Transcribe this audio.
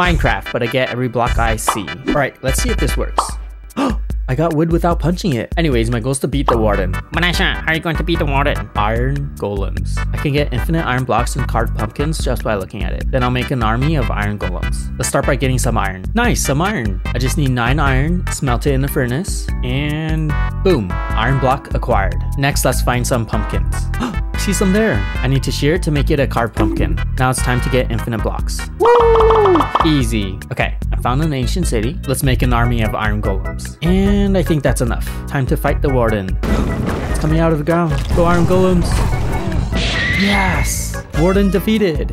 Minecraft, but I get every block I see. All right, let's see if this works. I got wood without punching it. Anyways, my goal is to beat the warden. Manasha, how are you going to beat the warden? Iron golems. I can get infinite iron blocks and carved pumpkins just by looking at it. Then I'll make an army of iron golems. Let's start by getting some iron. Nice, some iron. I just need 9 iron, smelt it in the furnace, and boom, iron block acquired. Next, let's find some pumpkins. I see some there. I need to shear it to make it a carved pumpkin. Now it's time to get infinite blocks. Woo! Easy. Okay, I found an ancient city. Let's make an army of iron golems. And I think that's enough. Time to fight the warden. It's coming out of the ground. Go iron golems. Yes! Warden defeated.